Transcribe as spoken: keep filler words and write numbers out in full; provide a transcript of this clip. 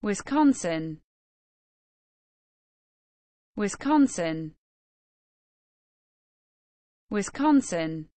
Wisconsin, Wisconsin, Wisconsin.